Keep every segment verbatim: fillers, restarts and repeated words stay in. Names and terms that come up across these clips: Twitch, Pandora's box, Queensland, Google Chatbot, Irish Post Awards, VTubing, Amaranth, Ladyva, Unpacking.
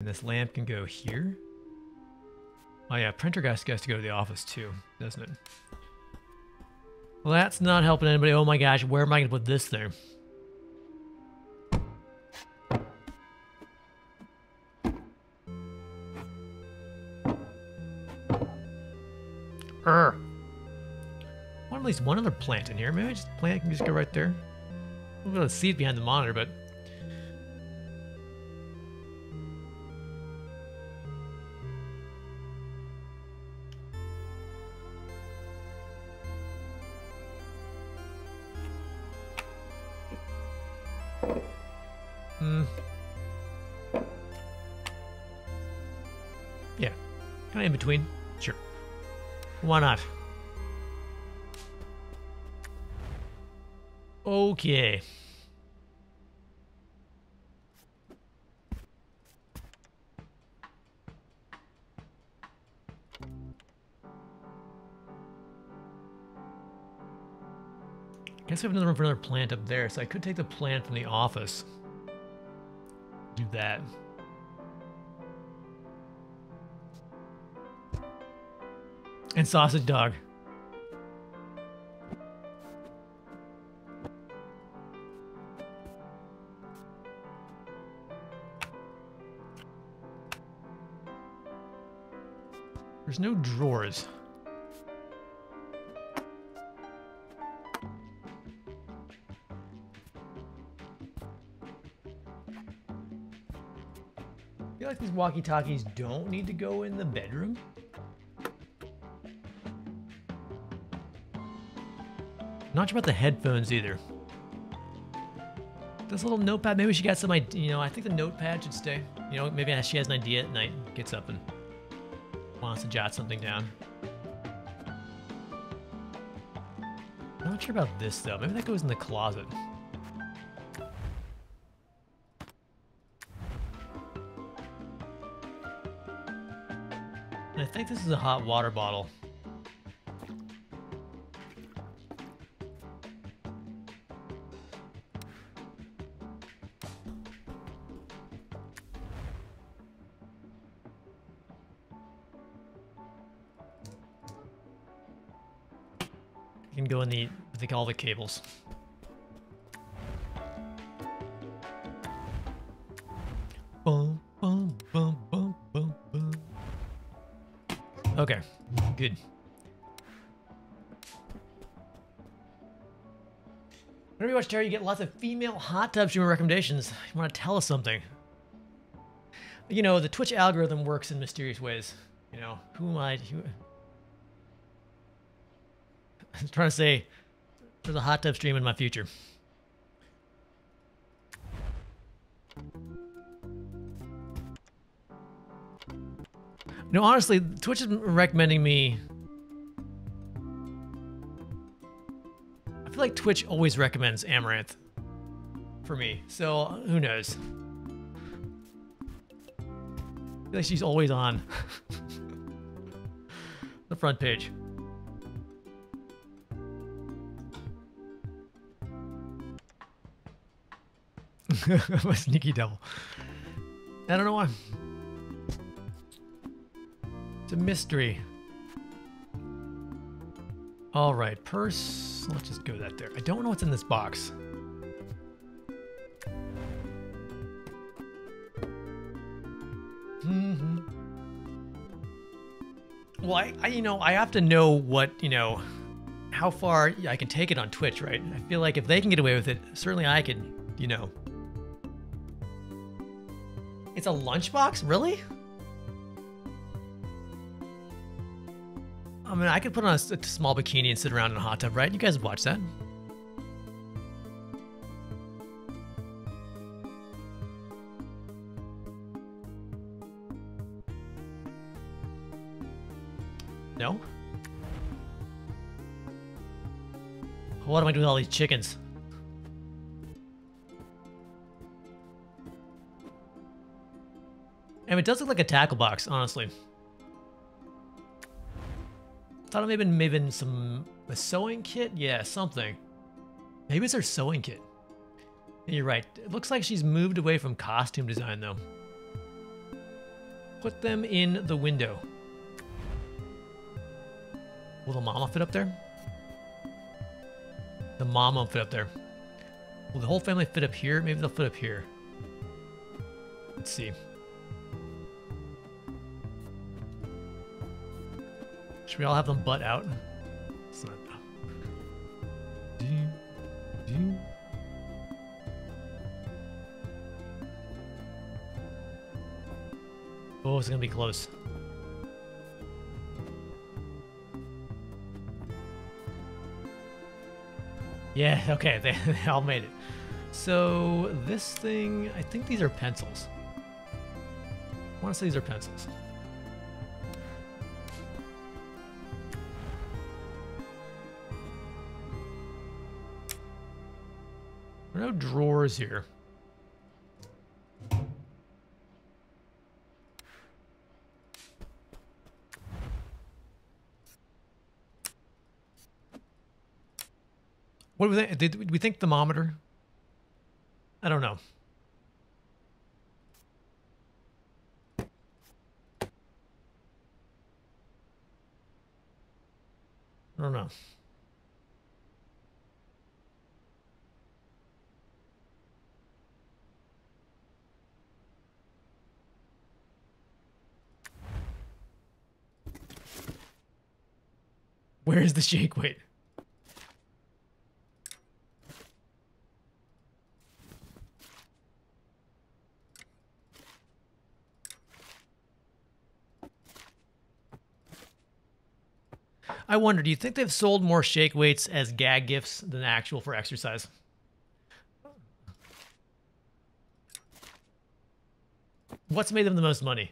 And this lamp can go here. Oh yeah, printer guy has to go to the office too, doesn't it? Well, that's not helping anybody. Oh my gosh, where am I going to put this thing? Urgh. I want at least one other plant in here. Maybe just the plant can just go right there. I'm going to see it behind the monitor, but... Hmm. Yeah. Kind of in between. Sure. Why not? Okay. I guess we have another room for another plant up there, so I could take the plant from the office. Do that. And sausage dog. There's no drawers. These walkie-talkies don't need to go in the bedroom. Not sure about the headphones either. This little notepad, maybe she got some idea, you know, I think the notepad should stay. You know, maybe she has an idea at night, gets up and wants to jot something down. Not sure about this though, maybe that goes in the closet. I think this is a hot water bottle. You can go in the, I think all the cables. Boom, boom, boom, boom, boom, boom. Okay, good. Whenever you watch Terry, you get lots of female hot tub streamer recommendations. You want to tell us something. You know, the Twitch algorithm works in mysterious ways. You know, who am I? Who... I was trying to say, there's a hot tub stream in my future. No, honestly, Twitch is recommending me. I feel like Twitch always recommends Amaranth for me, so who knows? I feel like she's always on the front page. My sneaky devil. I don't know why. It's a mystery. All right, purse. Let's just go that there. I don't know what's in this box. Mm-hmm. Well, I, I, you know, I have to know what, you know, how far I can take it on Twitch, right? I feel like if they can get away with it, certainly I can, you know. It's a lunchbox? Really? I mean, I could put on a, a small bikini and sit around in a hot tub, right? You guys have watched that. No? What am I doing with all these chickens? I mean, it does look like a tackle box, honestly. Thought it may have been maybe some a sewing kit? Yeah, something. Maybe it's her sewing kit. You're right. It looks like she's moved away from costume design though. Put them in the window. Will the mama fit up there? The mama fit up there. Will the whole family fit up here? Maybe they'll fit up here. Let's see. Should we all have them butt out? It's not... Do you, do you... Oh, it's gonna be close. Yeah, okay, they, they all made it. So this thing, I think these are pencils. I wanna say these are pencils. There are no drawers here. What do we think? Did we think thermometer? I don't know. I don't know. Where is the shake weight? I wonder, do you think they've sold more shake weights as gag gifts than actual for exercise? What's made them the most money?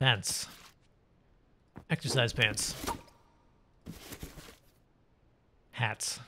Pants. Exercise pants. Hats.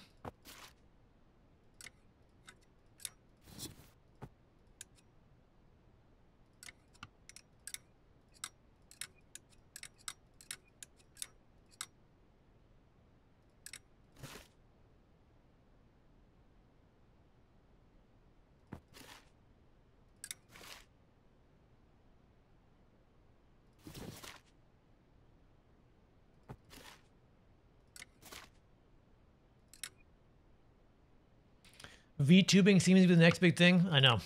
VTubing seems to be the next big thing. I know.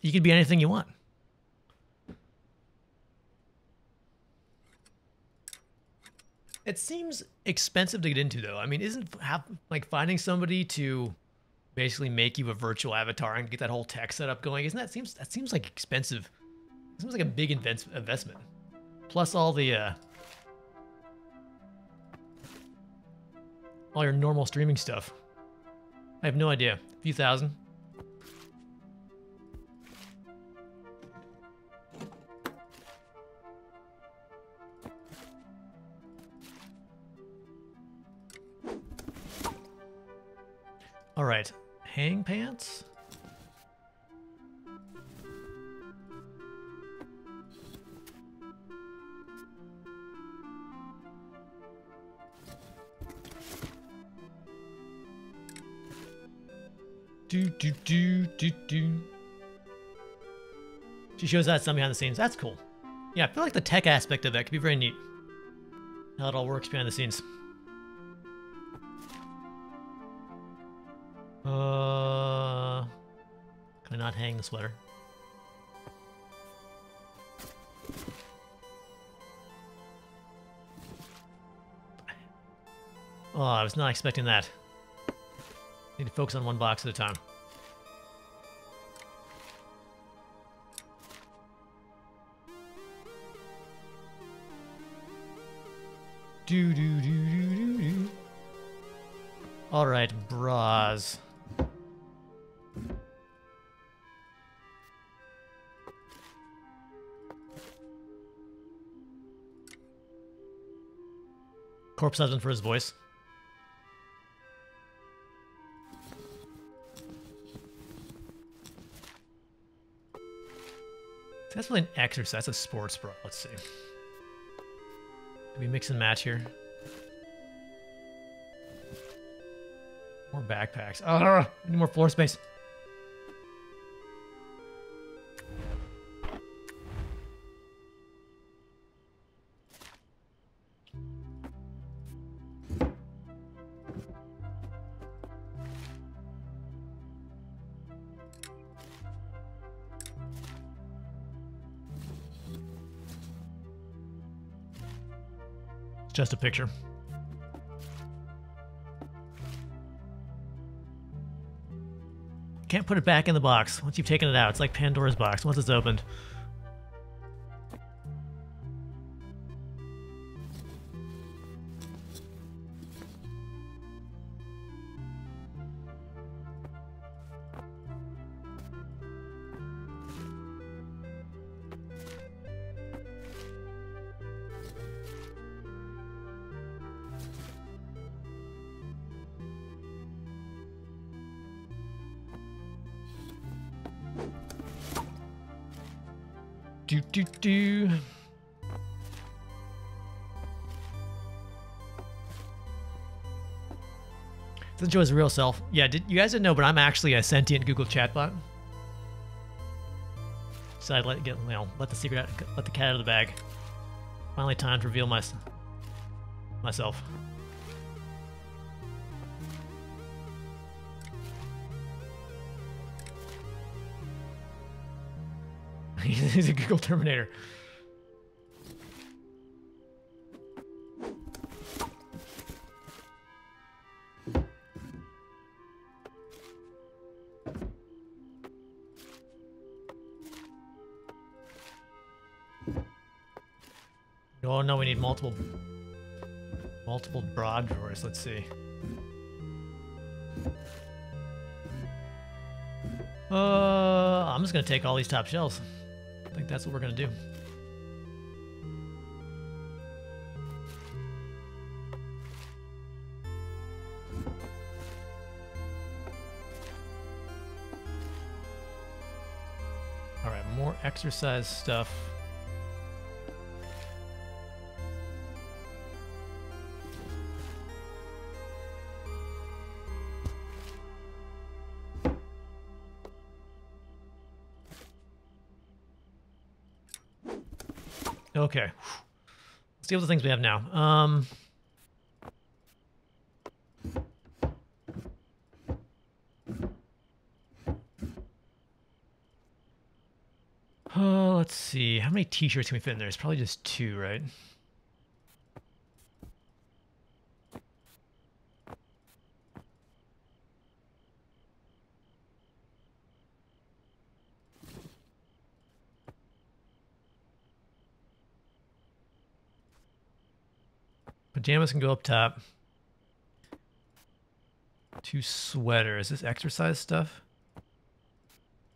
You could be anything you want. It seems expensive to get into, though. I mean, isn't have, like finding somebody to basically make you a virtual avatar and get that whole tech setup going? Isn't that seems that seems like expensive? It seems like a big invent, investment. Plus all the uh, all your normal streaming stuff. I have no idea. A few thousand. All right. Hang pants? Do, do, do, do, do. She shows that something behind the scenes. That's cool. Yeah, I feel like the tech aspect of that could be very neat. How it all works behind the scenes. Uh, can I not hang the sweater? Oh, I was not expecting that. Need to focus on one box at a time. Do do do do do do. All right, bras. Corpse husband for his voice. That's really an exercise. That's a sports bra. Let's see. Can we mix and match here? More backpacks. Ugh, I need more floor space. It's just a picture. Can't put it back in the box once you've taken it out. It's like Pandora's box once it's opened. Do, do, do. This is Joy's real self. Yeah, did, you guys didn't know, but I'm actually a sentient Google Chatbot. So I let get, you know, let the secret out, let the cat out of the bag. Finally, time to reveal my myself. He's a Google Terminator. Oh no, we need multiple, multiple broad drawers. Let's see. Uh, I'm just gonna take all these top shelves. I think that's what we're gonna do. All right, more exercise stuff. Okay, let's see what the things we have now. Um, oh, let's see. How many t-shirts can we fit in there? It's probably just two, right? Pajamas can go up top. Two sweaters. Is this exercise stuff?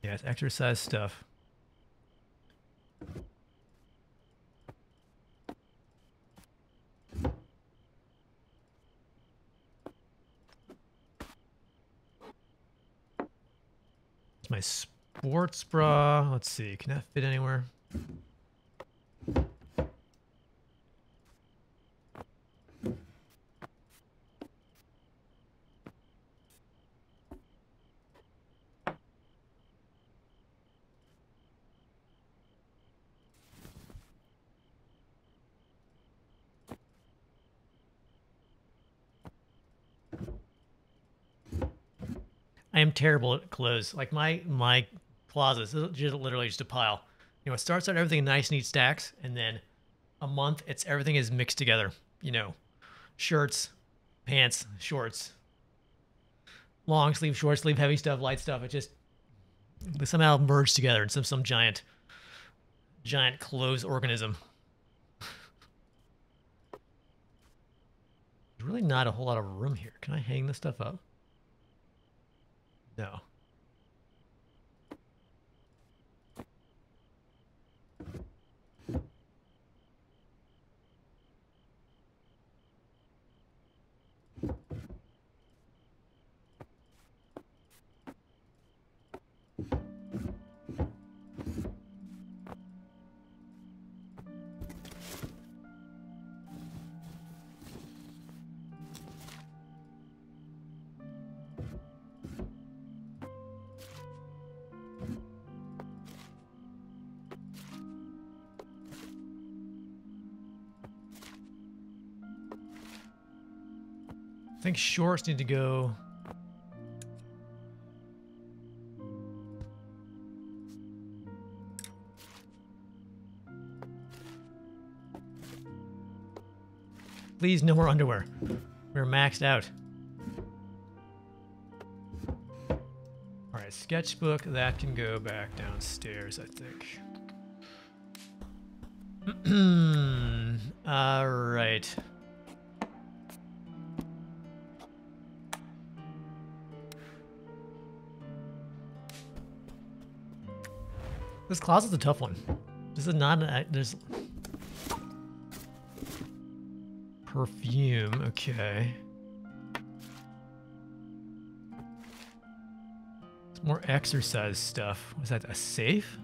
Yeah, it's exercise stuff. It's my sports bra. Let's see. Can that fit anywhere? I am terrible at clothes. Like my my closets, is just literally just a pile. You know, it starts out everything in nice, neat stacks, and then a month, it's everything is mixed together. You know, shirts, pants, shorts, long sleeve, short sleeve, heavy stuff, light stuff. It just they somehow merged together in some some giant, giant clothes organism. There's really not a whole lot of room here. Can I hang this stuff up? No. I think shorts need to go. Please, no more underwear. We're maxed out. All right, sketchbook, that can go back downstairs, I think. All right. This closet's a tough one. This is not an, there's perfume, okay. It's more exercise stuff. Was that a safe?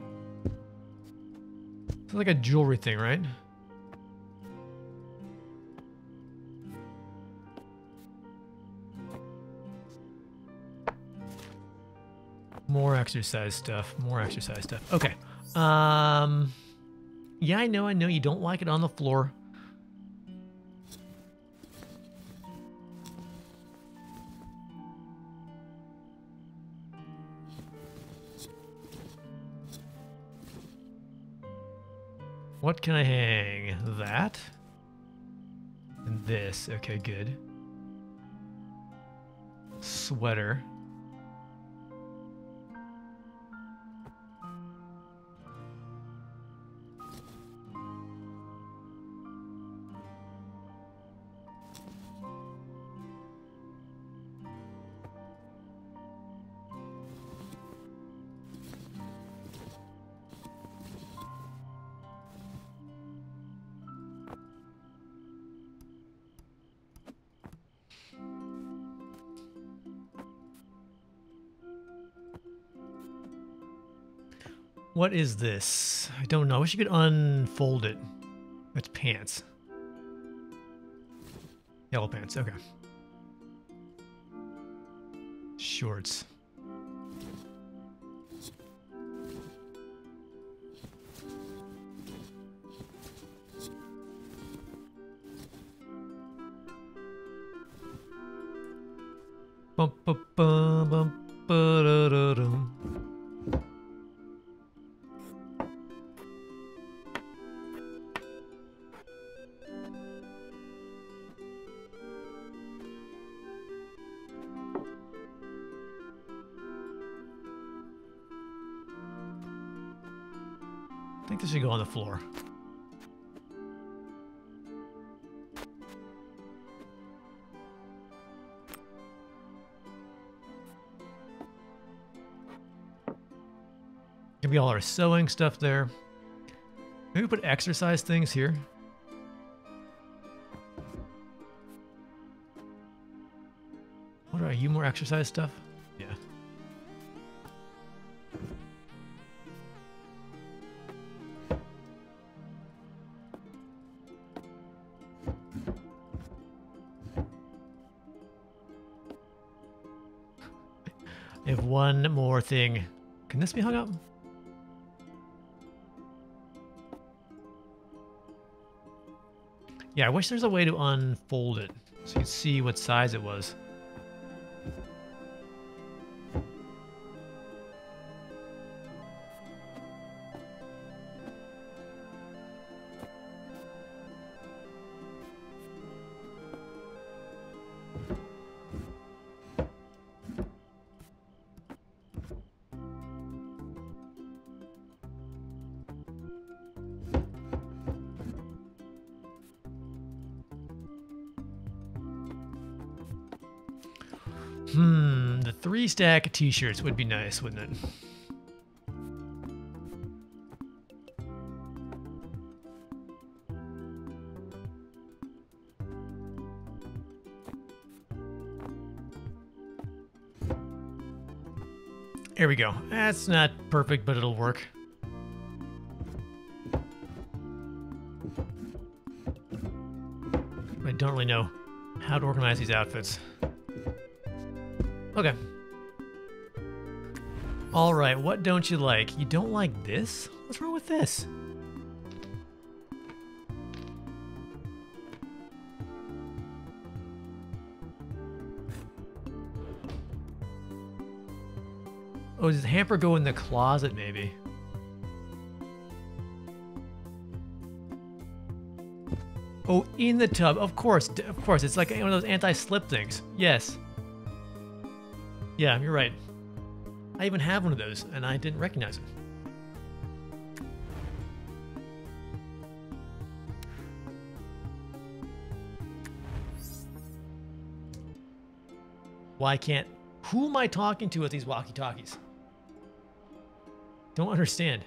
It's like a jewelry thing, right? More exercise stuff, more exercise stuff. Okay. Um, yeah, I know, I know you don't like it on the floor. What can I hang? That? And this. Okay, good. Sweater. What is this? I don't know. I wish you could unfold it. It's pants. Yellow pants, okay. Shorts. Bum, bum, bum, bum, ba-da-da-dum. This should go on the floor. Could be all our sewing stuff there. Maybe put exercise things here. What are you, more exercise stuff? Yeah. One more thing. Can this be hung up? Yeah, I wish there's a way to unfold it so you can see what size it was. Hmm, the three stack of t-shirts would be nice, wouldn't it? Here we go. That's not perfect, but it'll work. I don't really know how to organize these outfits. Okay. All right, what don't you like? You don't like this? What's wrong with this? Oh, does the hamper go in the closet, maybe? Oh, in the tub, of course, of course. It's like one of those anti-slip things. Yes. Yeah, you're right. I even have one of those, and I didn't recognize it. Why can't... Who am I talking to with these walkie-talkies? Don't understand.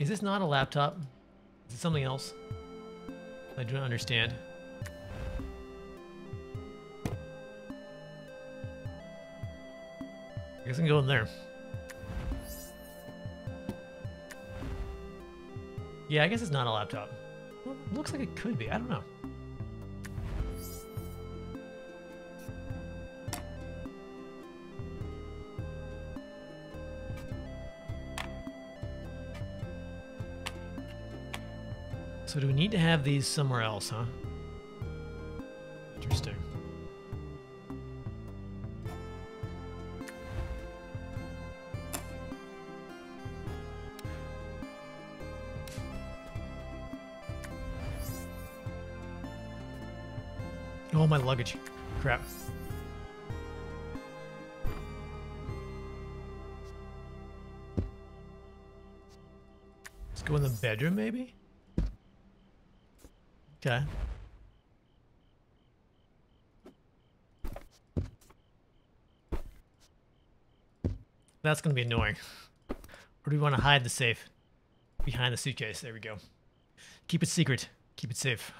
Is this not a laptop? Is it something else? I do not understand. I guess I can go in there. Yeah, I guess it's not a laptop. Well, it looks like it could be. I don't know. So do we need to have these somewhere else, huh? Interesting. Oh, my luggage. Crap. Let's go in the bedroom, maybe? Okay. That's going to be annoying. Or do we want to hide the safe? Behind the suitcase. There we go. Keep it secret. Keep it safe.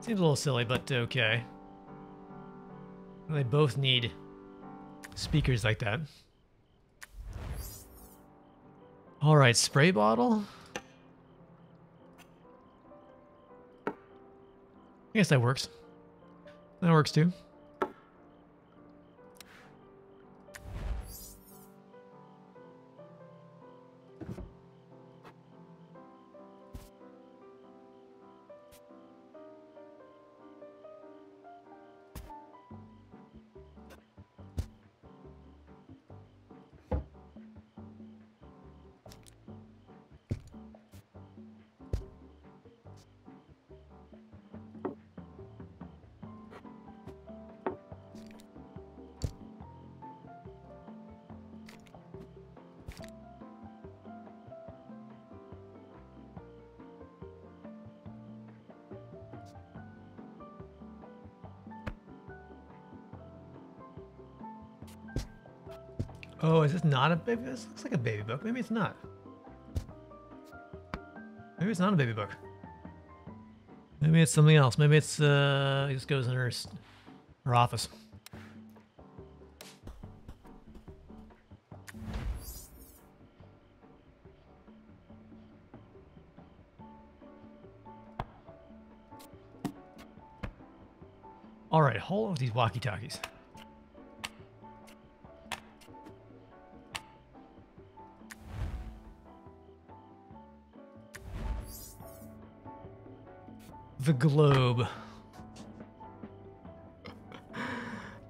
Seems a little silly, but okay. They both need speakers like that. All right, spray bottle. I guess that works. That works too. Oh, is this not a baby? This looks like a baby book. Maybe it's not. Maybe it's not a baby book. Maybe it's something else. Maybe it's uh, it just goes in her her office. All right, hold on with these walkie-talkies. The globe.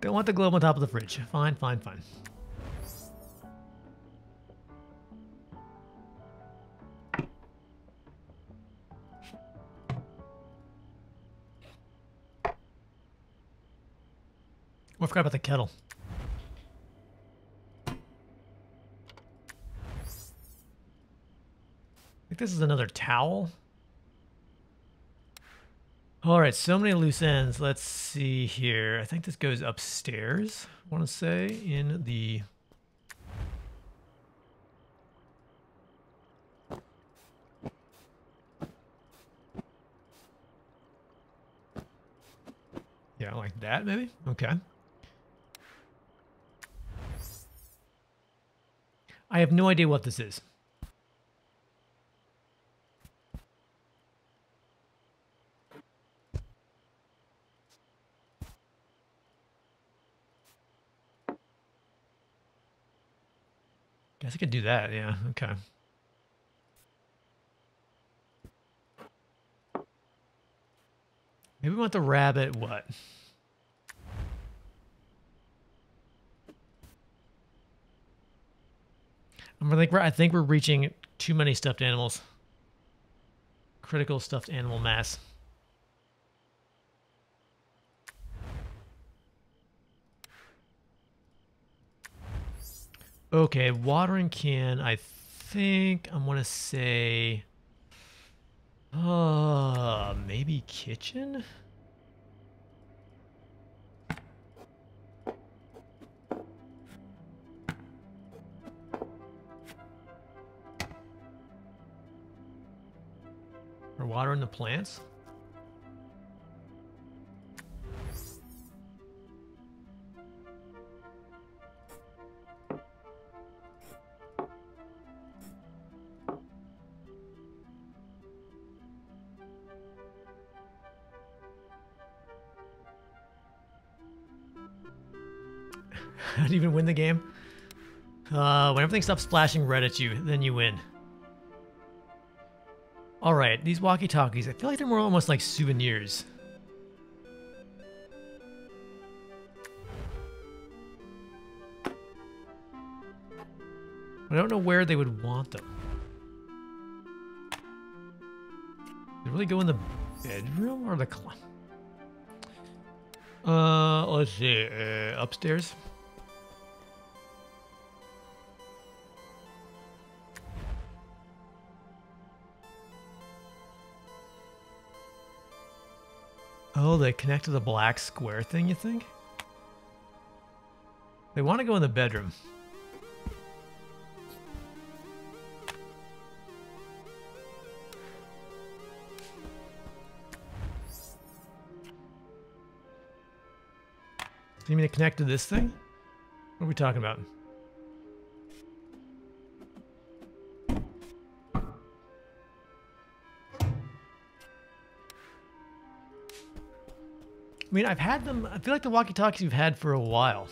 Don't want the globe on top of the fridge. Fine, fine, fine. Oh, I forgot about the kettle. I think this is another towel. All right, so many loose ends. Let's see here. I think this goes upstairs, I want to say, in the... Yeah, like that, maybe? Okay. I have no idea what this is. Guess I could do that, yeah, okay. Maybe we want the rabbit, what? I'm like, I think we're reaching too many stuffed animals. Critical stuffed animal mass. Okay, watering can, I think I'm gonna say, uh, maybe kitchen? Or watering the plants? I didn't even win the game. Uh, when everything stops flashing red at you, then you win. Alright, these walkie-talkies, I feel like they're more almost like souvenirs. I don't know where they would want them. They really go in the bedroom or the closet? Uh, let's see, uh, upstairs? Oh, they connect to the black square thing, you think? They want to go in the bedroom. Do you mean to connect to this thing? What are we talking about? I mean, I've had them, I feel like the walkie-talkies we've had for a while.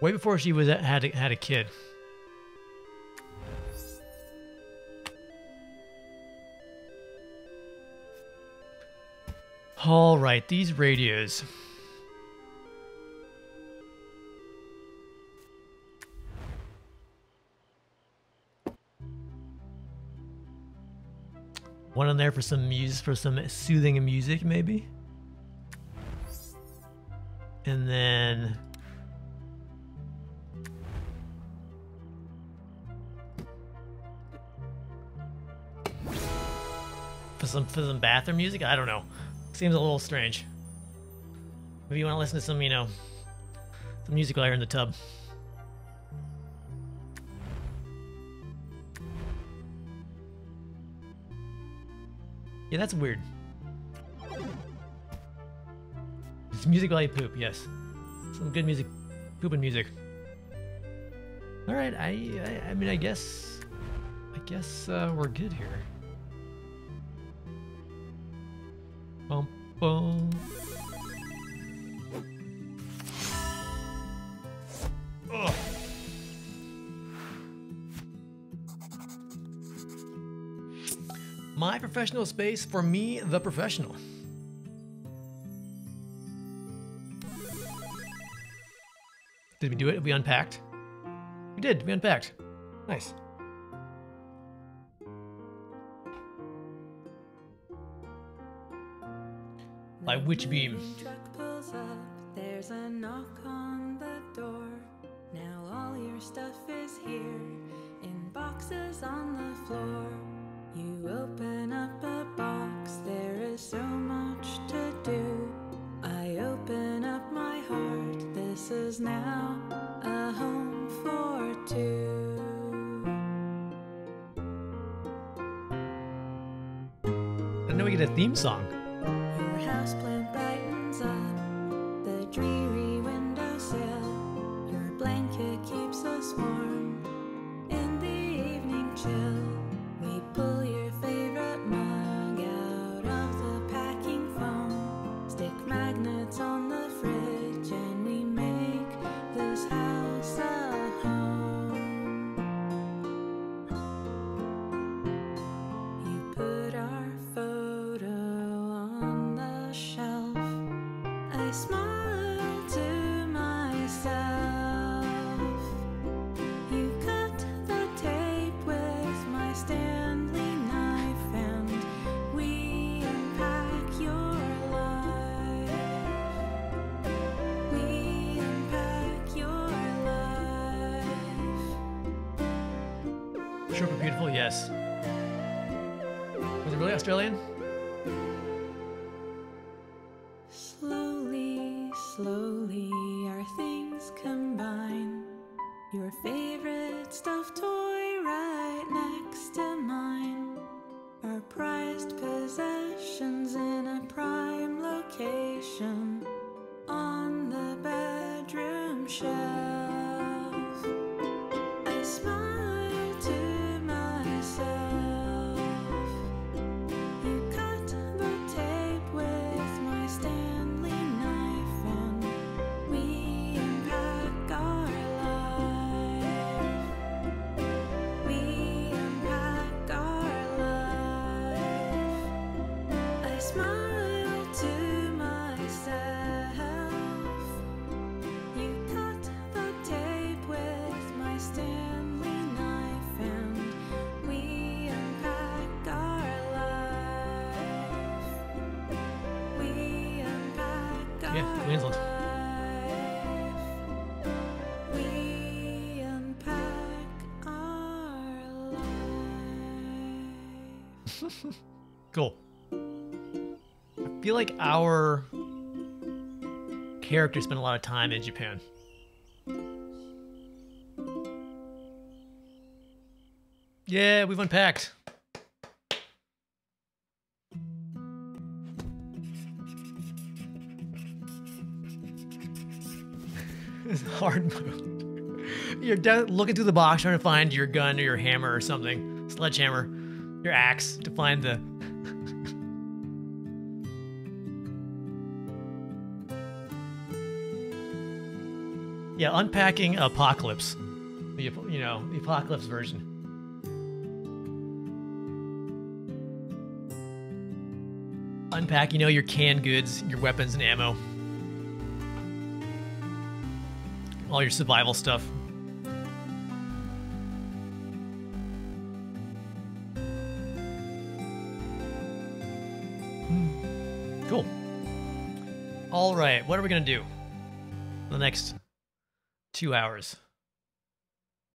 Way before she was had a, had a kid. All right, these radios. One on there for some muse, for some soothing music, maybe? And then for some for some bathroom music, I don't know. Seems a little strange. Maybe you want to listen to some, you know, some music while you're in the tub. Yeah, that's weird. Music while you poop, yes. Some good music, pooping music. All right, I, I, I mean, I guess, I guess uh, we're good here. Bum, bum. Ugh. My professional space for me, the professional. Did we do it? We unpacked? We did. We unpacked. Nice. Light witch beam. Truck pulls up. There's a knock on the door. Now all your stuff is here in boxes on the floor. You open up a box. There is so much to do. I open up my heart. This is now a home for two. I know we get a theme song. Your houseplant brightens up the dreary windowsill. Your blanket keeps us warm. chill. We pull your favorite mug out of the packing foam, stick magnets on the fridge, and we make this house a home. You put our photo on the shelf. I smile. Super beautiful, yes. Was it really Australian? Slowly, slowly, our things combine. Your favorite stuffed toy right next to mine. Our prized possessions in a prime location on the bedroom shelf. I smile. Yeah, Queensland. We unpack our life. Cool. I feel like our character spent a lot of time in Japan. Yeah, we've unpacked. Hard mode. You're down, looking through the box trying to find your gun or your hammer or something. Sledgehammer. Your axe to find the... yeah, unpacking apocalypse. The, you know, the apocalypse version. Unpack, you know, your canned goods, your weapons and ammo. All your survival stuff. Hmm. Cool. All right, what are we gonna do in the next two hours?